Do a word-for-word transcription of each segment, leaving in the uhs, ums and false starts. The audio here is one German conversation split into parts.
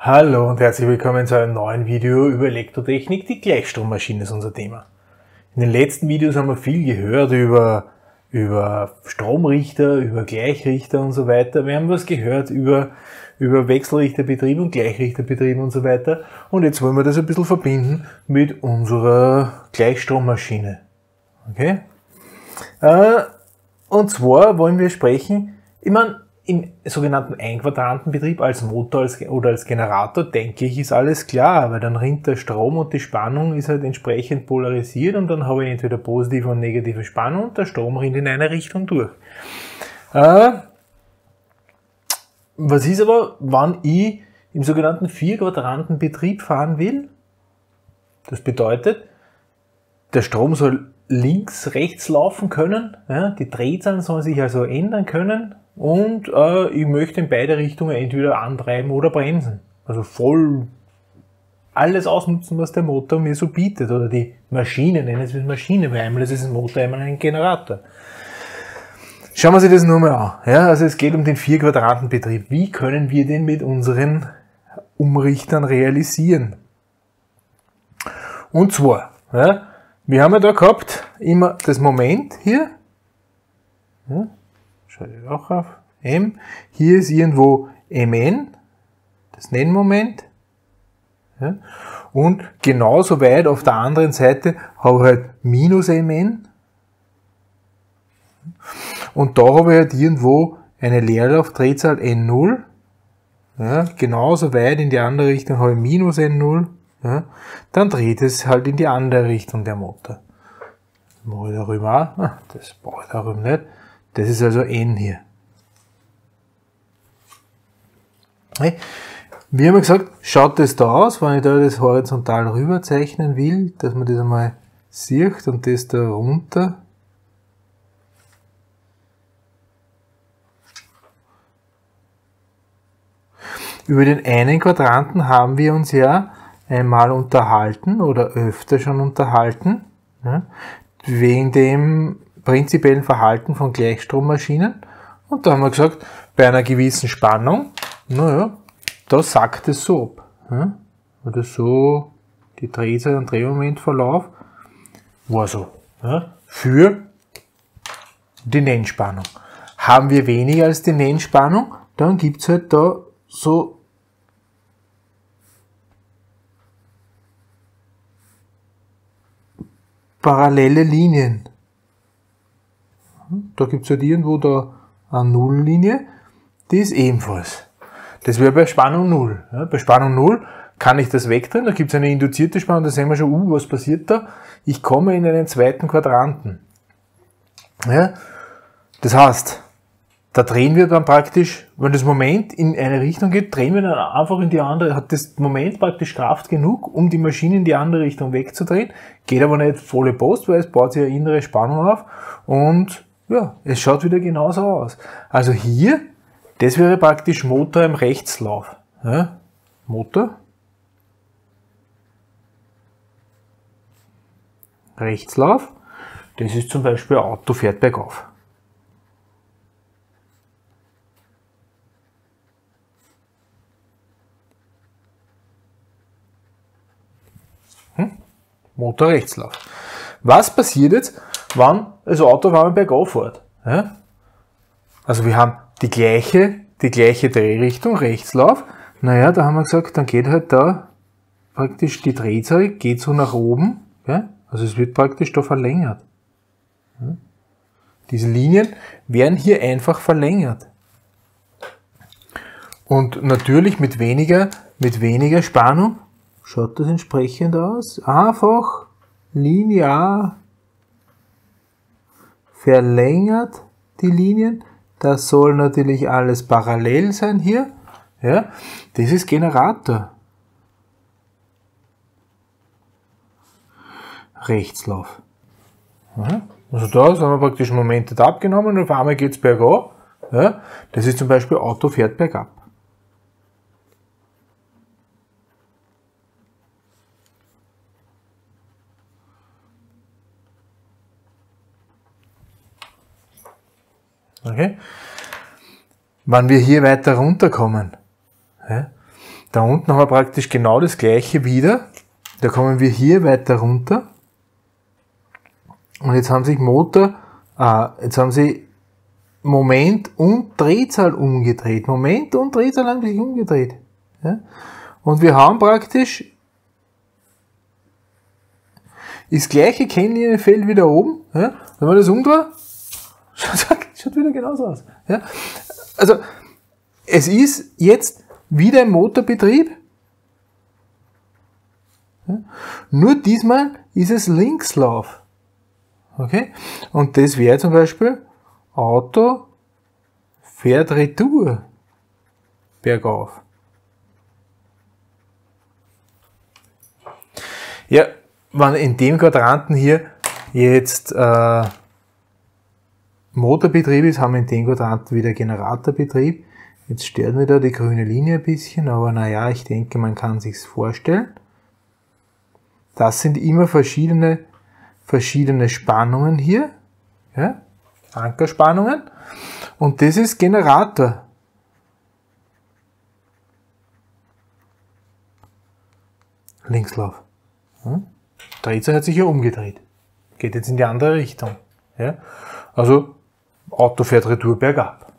Hallo und herzlich willkommen zu einem neuen Video über Elektrotechnik. Die Gleichstrommaschine ist unser Thema. In den letzten Videos haben wir viel gehört über, über Stromrichter, über Gleichrichter und so weiter. Wir haben was gehört über, über Wechselrichterbetrieb und Gleichrichterbetrieb und so weiter. Und jetzt wollen wir das ein bisschen verbinden mit unserer Gleichstrommaschine. Okay? Und zwar wollen wir sprechen, ich meine, im sogenannten Einquadrantenbetrieb als Motor als, oder als Generator, denke ich, ist alles klar, weil dann rinnt der Strom und die Spannung ist halt entsprechend polarisiert und dann habe ich entweder positive und negative Spannung und der Strom rinnt in eine Richtung durch. Äh, was ist aber, wann ich im sogenannten Vierquadrantenbetrieb fahren will? Das bedeutet, der Strom soll links, rechts laufen können, ja, die Drehzahlen sollen sich also ändern können, und äh, ich möchte in beide Richtungen entweder antreiben oder bremsen. Also voll alles ausnutzen, was der Motor mir so bietet. Oder die Maschine, nennen es Maschine, weil einmal ist es ein Motor, einmal ein Generator. Schauen wir uns das nur mal an. Ja, also es geht um den Vierquadrantenbetrieb. Wie können wir den mit unseren Umrichtern realisieren? Und zwar, ja, wir haben ja da gehabt, immer das Moment hier. Ja, schalte auch auf, M, hier ist irgendwo M N, das Nennmoment, ja, und genauso weit auf der anderen Seite habe ich halt minus M N, und da habe ich halt irgendwo eine Leerlaufdrehzahl N null, ja, genauso weit in die andere Richtung habe ich minus N null, ja, dann dreht es halt in die andere Richtung der Motor. Das mache ich darüber auch, das brauche ich darüber nicht. Das ist also N hier. Wir haben gesagt, schaut das da aus, wenn ich da das horizontal rüber zeichnen will, dass man das einmal sieht und das da runter. Über den einen Quadranten haben wir uns ja einmal unterhalten oder öfter schon unterhalten, wegen dem prinzipiellen Verhalten von Gleichstrommaschinen, und da haben wir gesagt, bei einer gewissen Spannung, naja, da sackt es so ab, ja? Oder so, die Drehzahl und Drehmomentverlauf war so, ja? Für die Nennspannung. Haben wir weniger als die Nennspannung, dann gibt es halt da so parallele Linien. Da gibt es halt irgendwo da eine Nulllinie, die ist ebenfalls. Das wäre bei Spannung null. Ja, bei Spannung null kann ich das wegdrehen, da gibt es eine induzierte Spannung, da sehen wir schon, uh, was passiert da? Ich komme in einen zweiten Quadranten. Ja, das heißt, da drehen wir dann praktisch, wenn das Moment in eine Richtung geht, drehen wir dann einfach in die andere, hat das Moment praktisch Kraft genug, um die Maschine in die andere Richtung wegzudrehen, geht aber nicht volle Post, weil es baut sich eine innere Spannung auf und ja, es schaut wieder genauso aus. Also hier, das wäre praktisch Motor im Rechtslauf. Ja, Motor. Rechtslauf. Das ist zum Beispiel, Auto fährt bergauf. Hm? Motor Rechtslauf. Was passiert jetzt, wann das Auto auf einmal bergauf fährt? Ja? Also wir haben die gleiche, die gleiche Drehrichtung, Rechtslauf. Naja, da haben wir gesagt, dann geht halt da praktisch die Drehzahl, geht so nach oben. Ja? Also es wird praktisch da verlängert. Ja? Diese Linien werden hier einfach verlängert. Und natürlich mit weniger, mit weniger Spannung schaut das entsprechend aus. Einfach linear verlängert die Linien, das soll natürlich alles parallel sein hier, ja, das ist Generator. Rechtslauf. Ja, also da haben wir praktisch Momente abgenommen und auf einmal geht es bergab, ja, das ist zum Beispiel Auto fährt bergab. Okay. Wenn wir hier weiter runterkommen, ja, Da unten haben wir praktisch genau das gleiche wieder. Da kommen wir hier weiter runter. Und jetzt haben sich Motor, ah, jetzt haben sie Moment und Drehzahl umgedreht. Moment und Drehzahl haben sich umgedreht. Ja? Und wir haben praktisch das gleiche Kennlinienfeld wieder oben. Ja? Wenn man das umdreht, schaut, schaut wieder genauso aus. Ja? Also, es ist jetzt wieder im Motorbetrieb. Ja? Nur diesmal ist es Linkslauf. Okay? Und das wäre zum Beispiel Auto fährt Retour bergauf. Ja, wenn in dem Quadranten hier jetzt äh, Motorbetrieb ist, haben wir in dem Quadranten wieder Generatorbetrieb. Jetzt stört mir da die grüne Linie ein bisschen, aber naja, ich denke, man kann sich's vorstellen. Das sind immer verschiedene, verschiedene Spannungen hier. Ja? Ankerspannungen, und das ist Generator. Linkslauf. Hm? Drehzahl hat sich hier umgedreht. Geht jetzt in die andere Richtung. Ja? Also Auto fährt Retour bergab.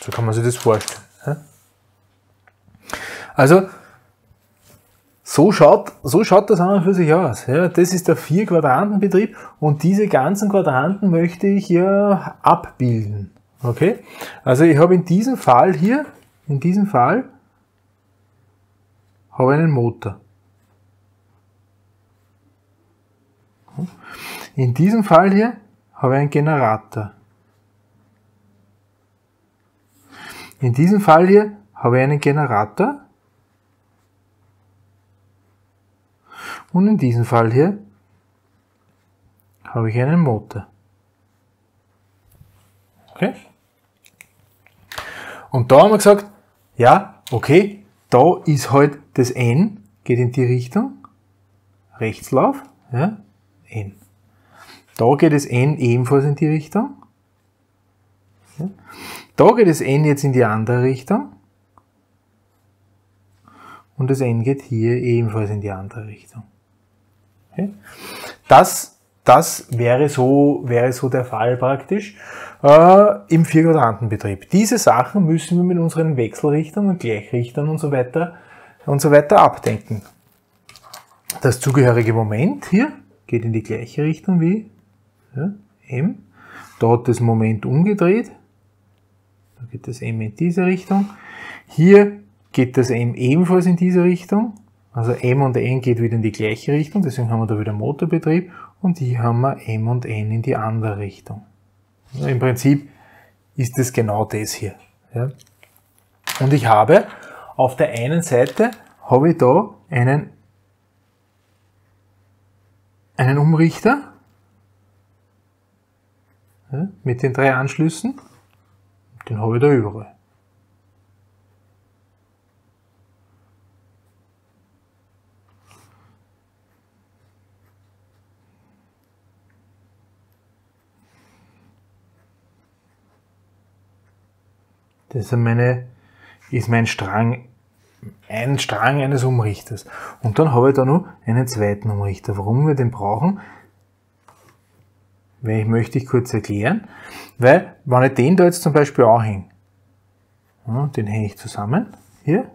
So kann man sich das vorstellen. Ja? Also so schaut, so schaut das an und für sich aus. Ja, das ist der Vier-Quadranten-Betrieb, und diese ganzen Quadranten möchte ich ja abbilden. Okay? Also ich habe in diesem Fall hier, in diesem Fall, habe einen Motor. In diesem Fall hier habe ich einen Generator. In diesem Fall hier habe ich einen Generator. Und in diesem Fall hier habe ich einen Motor. Okay? Und da haben wir gesagt, ja, okay, da ist halt das N, geht in die Richtung, Rechtslauf, ja, N. Da geht das N ebenfalls in die Richtung. Ja. Da geht das N jetzt in die andere Richtung. Und das N geht hier ebenfalls in die andere Richtung. Okay. Das, das wäre, so, wäre so der Fall praktisch äh, im Vier-Quadranten-Betrieb. Diese Sachen müssen wir mit unseren Wechselrichtern und Gleichrichtern und so weiter und so weiter abdenken. Das zugehörige Moment hier geht in die gleiche Richtung wie ja, M. Da hat das Moment umgedreht. Da geht das M in diese Richtung. Hier geht das M ebenfalls in diese Richtung. Also M und N geht wieder in die gleiche Richtung, deswegen haben wir da wieder Motorbetrieb, und hier haben wir M und N in die andere Richtung. Also im Prinzip ist das genau das hier. Ja. Und ich habe auf der einen Seite habe ich da einen, einen Umrichter ja, mit den drei Anschlüssen, den habe ich da überall. Das ist, meine, ist mein Strang, ein Strang eines Umrichters. Und dann habe ich da noch einen zweiten Umrichter. Warum wir den brauchen, weil ich möchte ich kurz erklären. Weil, wenn ich den da jetzt zum Beispiel anhänge, ja, den hänge ich zusammen, hier.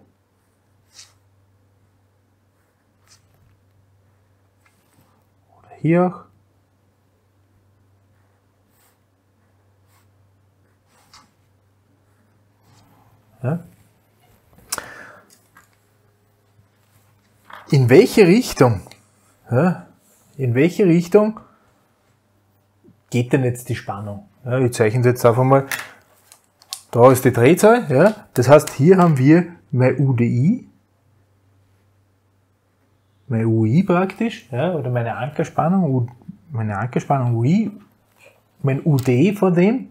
Oder hier auch. Ja. In welche Richtung, ja, in welche Richtung geht denn jetzt die Spannung? Ja, ich zeichne jetzt einfach mal, da ist die Drehzahl, ja, das heißt, hier haben wir mein U D I, mein U I praktisch, ja, oder meine Ankerspannung, U, meine Ankerspannung U I, mein U D von dem,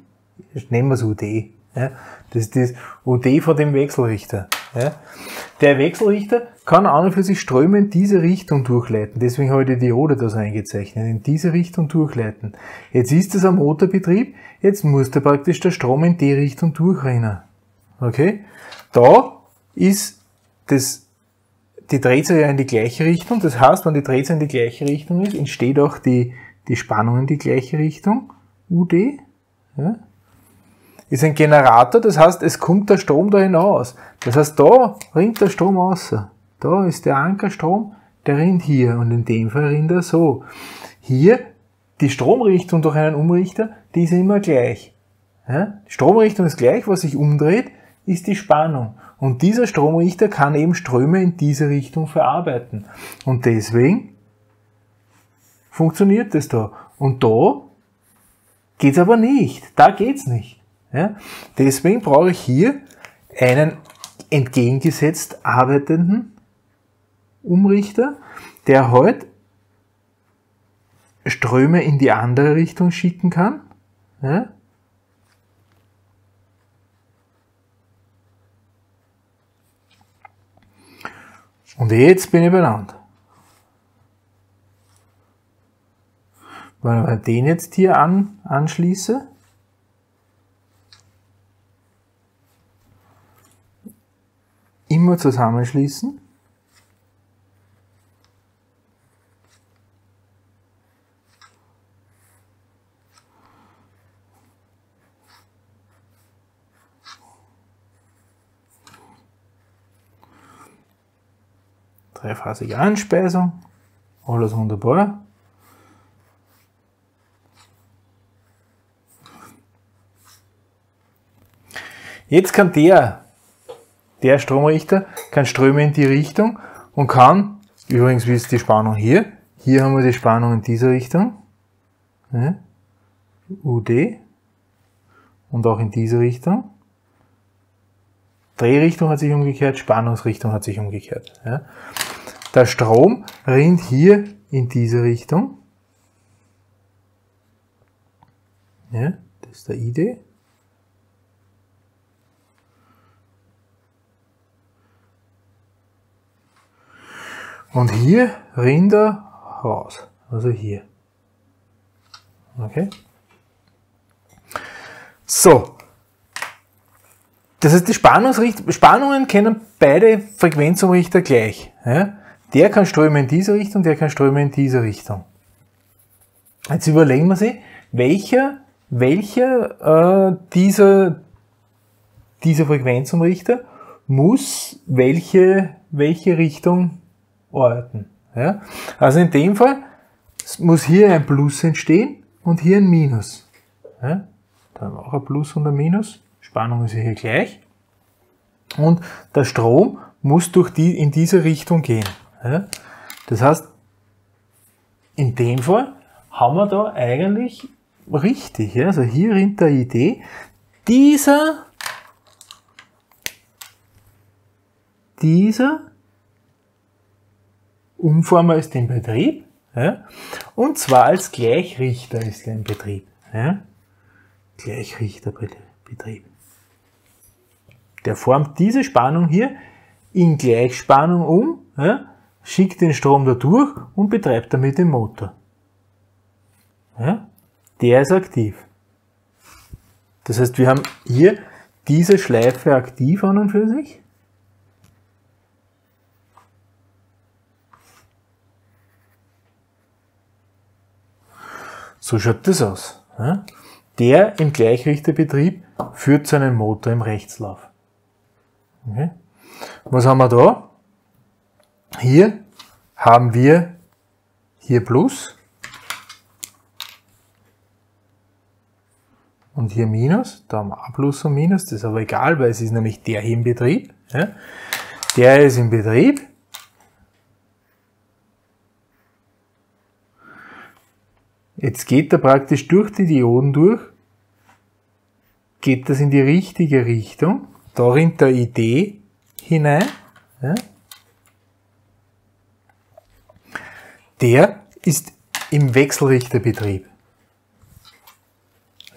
nehmen wir es U D. Ja, das ist das U D von dem Wechselrichter. Ja. Der Wechselrichter kann an und für sich Ströme in diese Richtung durchleiten. Deswegen habe ich die Diode da so eingezeichnet. In diese Richtung durchleiten. Jetzt ist das am Motorbetrieb. Jetzt muss da praktisch der Strom in die Richtung durchrennen. Okay? Da ist das, die dreht sich ja in die gleiche Richtung. Das heißt, wenn die Drehzahl in die gleiche Richtung ist, entsteht auch die, die Spannung in die gleiche Richtung. U D, ja, ist ein Generator, das heißt, es kommt der Strom da hinaus. Das heißt, da rinnt der Strom raus. Da ist der Ankerstrom, der rinnt hier. Und in dem Fall rinnt er so. Hier, die Stromrichtung durch einen Umrichter, die ist immer gleich. Ja? Die Stromrichtung ist gleich, was sich umdreht, ist die Spannung. Und dieser Stromrichter kann eben Ströme in diese Richtung verarbeiten. Und deswegen funktioniert das da. Und da geht's aber nicht. Da geht's nicht. Ja? Deswegen brauche ich hier einen entgegengesetzt arbeitenden Umrichter, der halt Ströme in die andere Richtung schicken kann. Ja? Und jetzt bin ich benannt. Wenn ich den jetzt hier an, anschließe, immer zusammenschließen, dreiphasige Einspeisung, alles wunderbar. Jetzt kann der, der Stromrichter, kann Ströme in die Richtung und kann, übrigens wie ist die Spannung hier, hier haben wir die Spannung in dieser Richtung, ja, U D, und auch in diese Richtung. Drehrichtung hat sich umgekehrt, Spannungsrichtung hat sich umgekehrt. Ja. Der Strom rinnt hier in diese Richtung. Ja, das ist der I D. Und hier rinnt er raus. Also hier. Okay. So. Das heißt, die Spannungsricht- Spannungen kennen beide Frequenzumrichter gleich. Ja? Der kann Ströme in diese Richtung, der kann Ströme in diese Richtung. Jetzt überlegen wir sich, welcher, welcher äh, dieser, dieser Frequenzumrichter muss welche, welche Richtung orten. Ja? Also in dem Fall muss hier ein Plus entstehen und hier ein Minus. Ja? Da haben wir auch ein Plus und ein Minus. Spannung ist hier gleich und der Strom muss durch die, in diese Richtung gehen. Das heißt, in dem Fall haben wir da eigentlich richtig, also hier in der Idee, dieser, dieser Umformer ist in Betrieb und zwar als Gleichrichter ist er in Betrieb. Gleichrichterbetrieb. Der formt diese Spannung hier in Gleichspannung um, ja, schickt den Strom da durch und betreibt damit den Motor. Ja, der ist aktiv. Das heißt, wir haben hier diese Schleife aktiv an und für sich. So schaut das aus. Ja. Der im Gleichrichterbetrieb führt zu einem Motor im Rechtslauf. Okay. Was haben wir da? Hier haben wir hier Plus und hier Minus. Da haben wir auch Plus und Minus, das ist aber egal, weil es ist nämlich der hier im Betrieb. Ja. Der ist im Betrieb. Jetzt geht er praktisch durch die Dioden durch, geht das in die richtige Richtung, da rinnt der I D hinein, ja. Der ist im Wechselrichterbetrieb.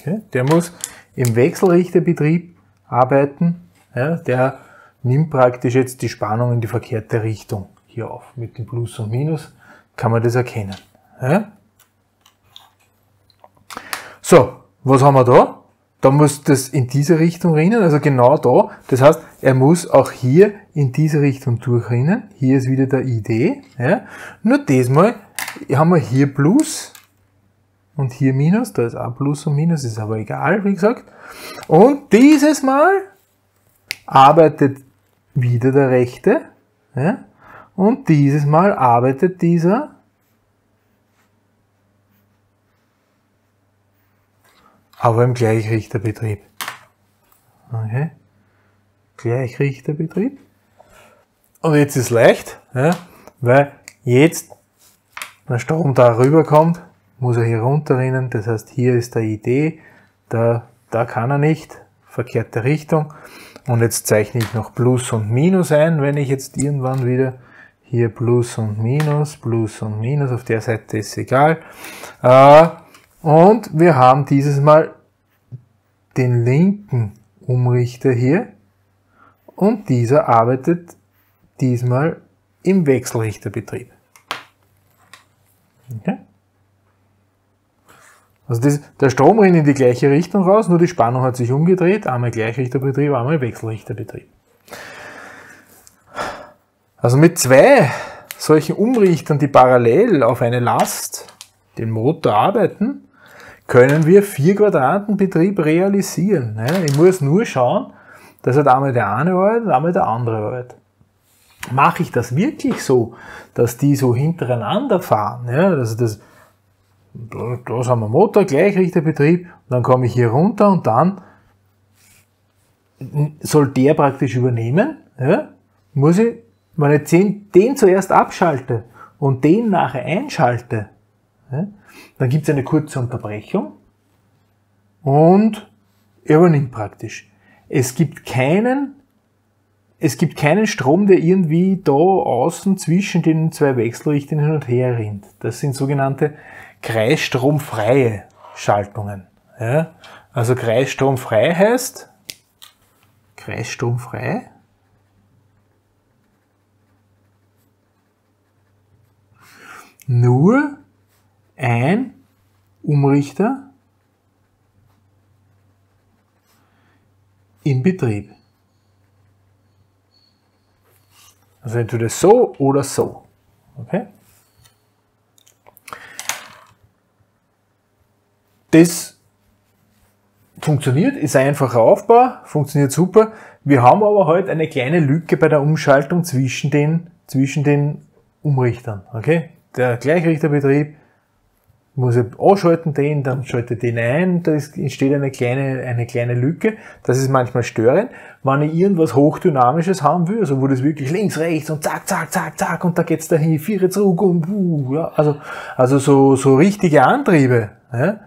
Okay. Der muss im Wechselrichterbetrieb arbeiten, ja. Der nimmt praktisch jetzt die Spannung in die verkehrte Richtung hier auf. Mit dem Plus und Minus kann man das erkennen. Ja. So, was haben wir da? Da muss das in diese Richtung rinnen, also genau da. Das heißt, er muss auch hier in diese Richtung durchrinnen. Hier ist wieder der I D. Ja. Nur diesmal haben wir hier Plus und hier Minus. Da ist auch Plus und Minus, ist aber egal, wie gesagt. Und dieses Mal arbeitet wieder der Rechte. Ja. Und dieses Mal arbeitet dieser aber im Gleichrichterbetrieb. Okay. Gleichrichterbetrieb. Und jetzt ist es leicht, ja, weil jetzt, wenn der Strom da rüberkommt, muss er hier runterrinnen. Das heißt, hier ist der I D, da, da kann er nicht, verkehrte Richtung. Und jetzt zeichne ich noch Plus und Minus ein, wenn ich jetzt irgendwann wieder hier Plus und Minus, Plus und Minus, auf der Seite ist egal. Äh, Und wir haben dieses Mal den linken Umrichter hier und dieser arbeitet diesmal im Wechselrichterbetrieb. Okay. Also das, der Strom rennt in die gleiche Richtung raus, nur die Spannung hat sich umgedreht, einmal Gleichrichterbetrieb, einmal Wechselrichterbetrieb. Also mit zwei solchen Umrichtern, die parallel auf eine Last, den Motor arbeiten, können wir vier Quadrantenbetrieb realisieren. Ich muss nur schauen, dass halt einmal der eine arbeitet und einmal der andere arbeitet. Mache ich das wirklich so, dass die so hintereinander fahren? Also das, da haben wir Motor, Gleichrichterbetrieb, dann komme ich hier runter und dann soll der praktisch übernehmen. Muss ich, wenn ich den, den zuerst abschalte und den nachher einschalte, dann gibt es eine kurze Unterbrechung und er übernimmt praktisch. Es gibt keinen, es gibt keinen Strom, der irgendwie da außen zwischen den zwei Wechselrichtern hin und her rinnt. Das sind sogenannte kreisstromfreie Schaltungen. Ja? Also kreisstromfrei heißt, kreisstromfrei, nur ein Umrichter in Betrieb. Also entweder so oder so. Okay? Das funktioniert, ist einfacher Aufbau, funktioniert super. Wir haben aber heute eine kleine Lücke bei der Umschaltung zwischen den, zwischen den Umrichtern. Okay? Der Gleichrichterbetrieb muss ich anschalten den, dann schalte den ein, da entsteht eine kleine, eine kleine Lücke. Das ist manchmal störend, wenn ich irgendwas Hochdynamisches haben will, also wo das wirklich links, rechts und zack, zack, zack, zack und da geht's dahin, vier zurück und uh, ja, also, also so, so richtige Antriebe, ja,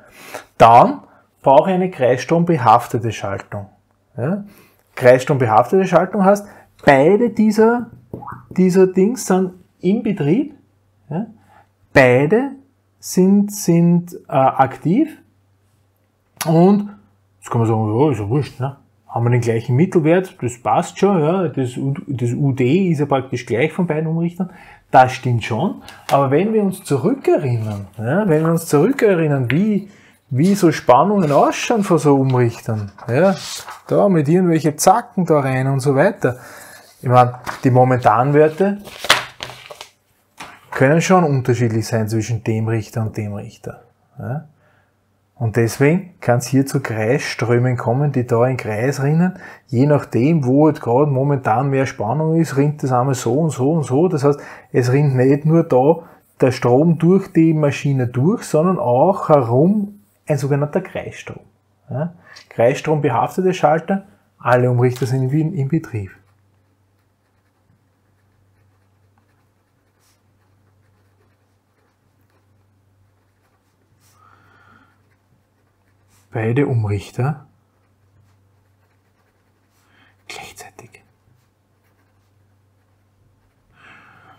dann brauche ich eine kreisstrombehaftete Schaltung. Ja. Kreisstrombehaftete Schaltung heißt, beide dieser, dieser Dings sind im Betrieb, ja, beide sind, sind äh, aktiv und jetzt kann man sagen, ja, ist ja wurscht, ne? Haben wir den gleichen Mittelwert, das passt schon, ja? das, das U D ist ja praktisch gleich von beiden Umrichtern, das stimmt schon, aber wenn wir uns zurückerinnern, ja, wenn wir uns zurückerinnern, wie, wie so Spannungen ausschauen von so Umrichtern, ja? Da mit irgendwelchen Zacken da rein und so weiter, ich meine, die Momentanwerte können schon unterschiedlich sein zwischen dem Richter und dem Richter. Ja? Und deswegen kann es hier zu Kreisströmen kommen, die da in Kreis rinnen. Je nachdem, wo jetzt gerade momentan mehr Spannung ist, rinnt das einmal so und so und so. Das heißt, es rinnt nicht nur da der Strom durch die Maschine durch, sondern auch herum ein sogenannter Kreisstrom. Ja? Kreisstrom behaftete Schalter, alle Umrichter sind in, in Betrieb. Beide Umrichter gleichzeitig.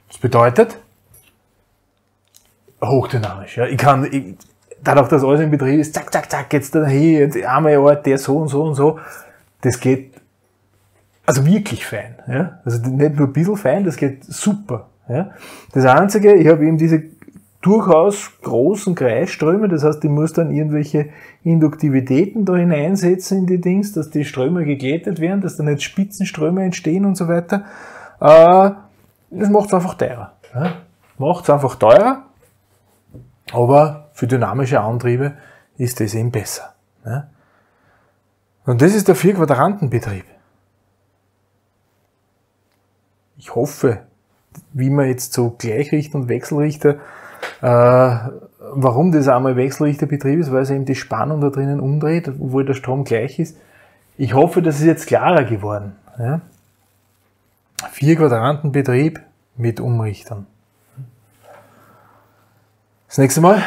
Das bedeutet, hochdynamisch. Ja. Ich kann, ich, dadurch, dass alles in Betrieb ist, zack, zack, zack, jetzt da hier, einmal Ort, der so und so und so, das geht also wirklich fein. Ja. Also nicht nur ein bisschen fein, das geht super. Ja. Das Einzige, ich habe eben diese durchaus großen Kreisströme, das heißt, ich muss dann irgendwelche Induktivitäten da hineinsetzen in die Dings, dass die Ströme geglättet werden, dass dann jetzt Spitzenströme entstehen und so weiter. Das macht es einfach teurer. Macht es einfach teurer, aber für dynamische Antriebe ist das eben besser. Und das ist der Vier-Quadranten-Betrieb. Ich hoffe, wie man jetzt so Gleichrichter und Wechselrichter, äh, warum das einmal Wechselrichterbetrieb ist, weil es eben die Spannung da drinnen umdreht, obwohl der Strom gleich ist. Ich hoffe, das ist jetzt klarer geworden. Ja? Vier Quadrantenbetrieb mit Umrichtern. Das nächste Mal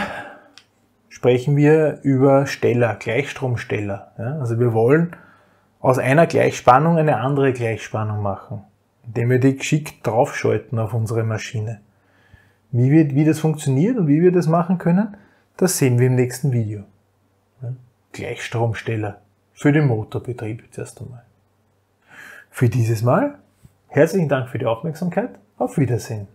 sprechen wir über Steller, Gleichstromsteller. Ja? Also wir wollen aus einer Gleichspannung eine andere Gleichspannung machen, indem wir die geschickt draufschalten auf unsere Maschine. Wie, wir, wie das funktioniert und wie wir das machen können, das sehen wir im nächsten Video. Ja? Gleichstromsteller für den Motorbetrieb zuerst einmal. Für dieses Mal herzlichen Dank für die Aufmerksamkeit. Auf Wiedersehen.